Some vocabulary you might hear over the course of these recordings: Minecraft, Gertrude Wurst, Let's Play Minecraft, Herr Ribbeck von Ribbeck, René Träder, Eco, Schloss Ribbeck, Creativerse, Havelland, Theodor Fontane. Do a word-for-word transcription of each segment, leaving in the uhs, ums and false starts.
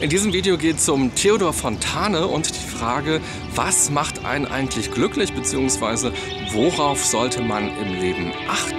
In diesem Video geht es um Theodor Fontane und die Frage, was macht einen eigentlich glücklich, beziehungsweise worauf sollte man im Leben achten?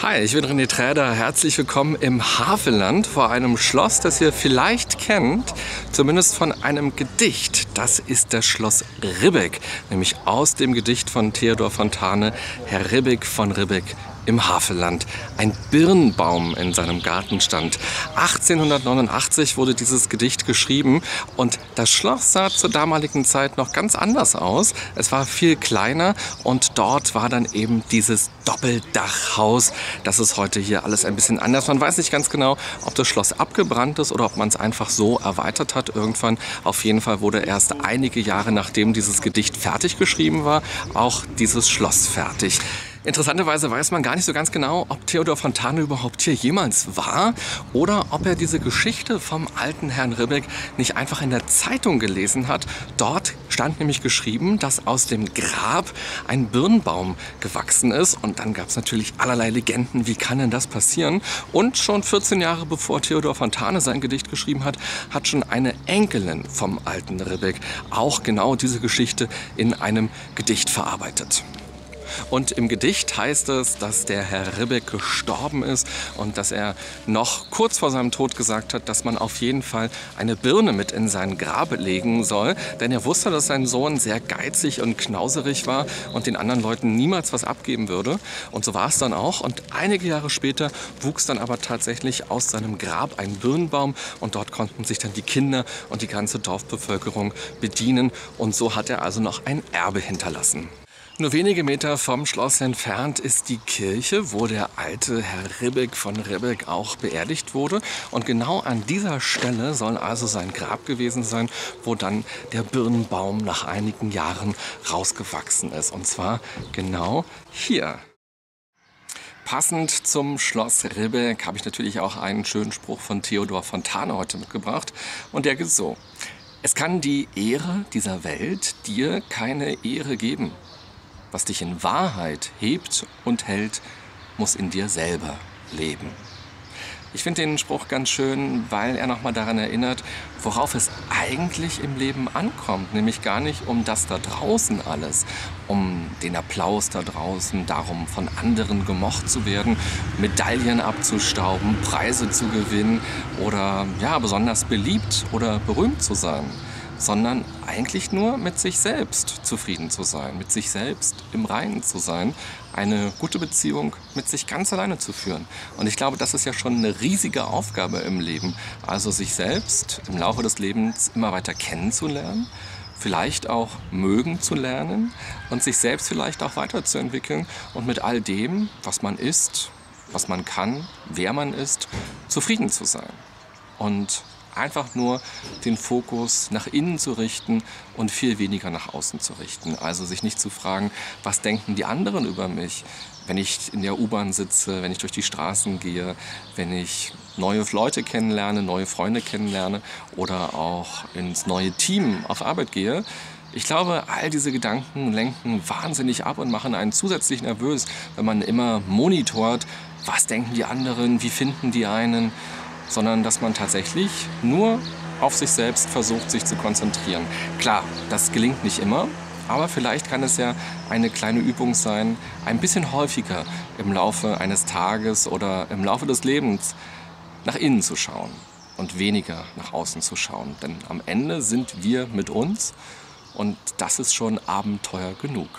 Hi, ich bin René Träder, herzlich willkommen im Havelland vor einem Schloss, das ihr vielleicht kennt, zumindest von einem Gedicht. Das ist das Schloss Ribbeck, nämlich aus dem Gedicht von Theodor Fontane, Herr Ribbeck von Ribbeck im Havelland. Ein Birnbaum in seinem Garten stand. achtzehnhundertneunundachtzig wurde dieses Gedicht geschrieben und das Schloss sah zur damaligen Zeit noch ganz anders aus. Es war viel kleiner und dort war dann eben dieses Doppeldachhaus. Das ist heute hier alles ein bisschen anders. Man weiß nicht ganz genau, ob das Schloss abgebrannt ist oder ob man es einfach so erweitert hat irgendwann. Auf jeden Fall wurde erst einige Jahre, nachdem dieses Gedicht fertig geschrieben war, auch dieses Schloss fertig. Interessanterweise weiß man gar nicht so ganz genau, ob Theodor Fontane überhaupt hier jemals war oder ob er diese Geschichte vom alten Herrn Ribbeck nicht einfach in der Zeitung gelesen hat. Dort stand nämlich geschrieben, dass aus dem Grab ein Birnbaum gewachsen ist und dann gab es natürlich allerlei Legenden, wie kann denn das passieren? Und schon vierzehn Jahre bevor Theodor Fontane sein Gedicht geschrieben hat, hat schon eine Enkelin vom alten Ribbeck auch genau diese Geschichte in einem Gedicht verarbeitet. Und im Gedicht heißt es, dass der Herr Ribbeck gestorben ist und dass er noch kurz vor seinem Tod gesagt hat, dass man auf jeden Fall eine Birne mit in sein Grab legen soll. Denn er wusste, dass sein Sohn sehr geizig und knauserig war und den anderen Leuten niemals was abgeben würde. Und so war es dann auch. Und einige Jahre später wuchs dann aber tatsächlich aus seinem Grab ein Birnbaum. Und dort konnten sich dann die Kinder und die ganze Dorfbevölkerung bedienen. Und so hat er also noch ein Erbe hinterlassen. Nur wenige Meter vom Schloss entfernt ist die Kirche, wo der alte Herr Ribbeck von Ribbeck auch beerdigt wurde. Und genau an dieser Stelle soll also sein Grab gewesen sein, wo dann der Birnbaum nach einigen Jahren rausgewachsen ist. Und zwar genau hier. Passend zum Schloss Ribbeck habe ich natürlich auch einen schönen Spruch von Theodor Fontane heute mitgebracht. Und der geht so: Es kann die Ehre dieser Welt dir keine Ehre geben. Was dich in Wahrheit hebt und hält, muss in dir selber leben. Ich finde den Spruch ganz schön, weil er nochmal daran erinnert, worauf es eigentlich im Leben ankommt. Nämlich gar nicht um das da draußen alles, um den Applaus da draußen, darum von anderen gemocht zu werden, Medaillen abzustauben, Preise zu gewinnen oder ja, besonders beliebt oder berühmt zu sein. Sondern eigentlich nur mit sich selbst zufrieden zu sein, mit sich selbst im Reinen zu sein, eine gute Beziehung mit sich ganz alleine zu führen. Und ich glaube, das ist ja schon eine riesige Aufgabe im Leben, also sich selbst im Laufe des Lebens immer weiter kennenzulernen, vielleicht auch mögen zu lernen und sich selbst vielleicht auch weiterzuentwickeln und mit all dem, was man ist, was man kann, wer man ist, zufrieden zu sein. Und einfach nur den Fokus nach innen zu richten und viel weniger nach außen zu richten. Also sich nicht zu fragen, was denken die anderen über mich, wenn ich in der U-Bahn sitze, wenn ich durch die Straßen gehe, wenn ich neue Leute kennenlerne, neue Freunde kennenlerne oder auch ins neue Team auf Arbeit gehe. Ich glaube, all diese Gedanken lenken wahnsinnig ab und machen einen zusätzlich nervös, wenn man immer monitort, was denken die anderen, wie finden die einen, sondern dass man tatsächlich nur auf sich selbst versucht, sich zu konzentrieren. Klar, das gelingt nicht immer, aber vielleicht kann es ja eine kleine Übung sein, ein bisschen häufiger im Laufe eines Tages oder im Laufe des Lebens nach innen zu schauen und weniger nach außen zu schauen. Denn am Ende sind wir mit uns und das ist schon Abenteuer genug.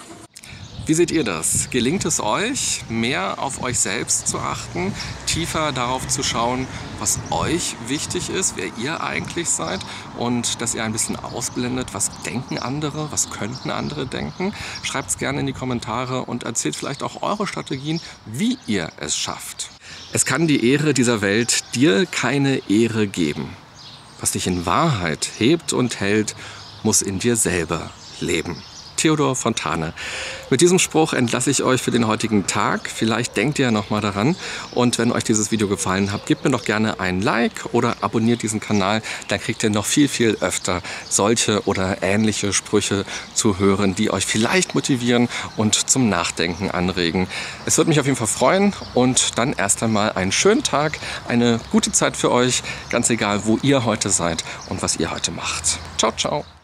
Wie seht ihr das? Gelingt es euch, mehr auf euch selbst zu achten, tiefer darauf zu schauen, was euch wichtig ist, wer ihr eigentlich seid und dass ihr ein bisschen ausblendet, was denken andere, was könnten andere denken? Schreibt es gerne in die Kommentare und erzählt vielleicht auch eure Strategien, wie ihr es schafft. Es kann die Ehre dieser Welt dir keine Ehre geben. Was dich in Wahrheit hebt und hält, muss in dir selber leben. Theodor Fontane. Mit diesem Spruch entlasse ich euch für den heutigen Tag. Vielleicht denkt ihr ja nochmal daran. Und wenn euch dieses Video gefallen hat, gebt mir doch gerne ein Like oder abonniert diesen Kanal. Dann kriegt ihr noch viel, viel öfter solche oder ähnliche Sprüche zu hören, die euch vielleicht motivieren und zum Nachdenken anregen. Es würde mich auf jeden Fall freuen. Und dann erst einmal einen schönen Tag, eine gute Zeit für euch. Ganz egal, wo ihr heute seid und was ihr heute macht. Ciao, ciao.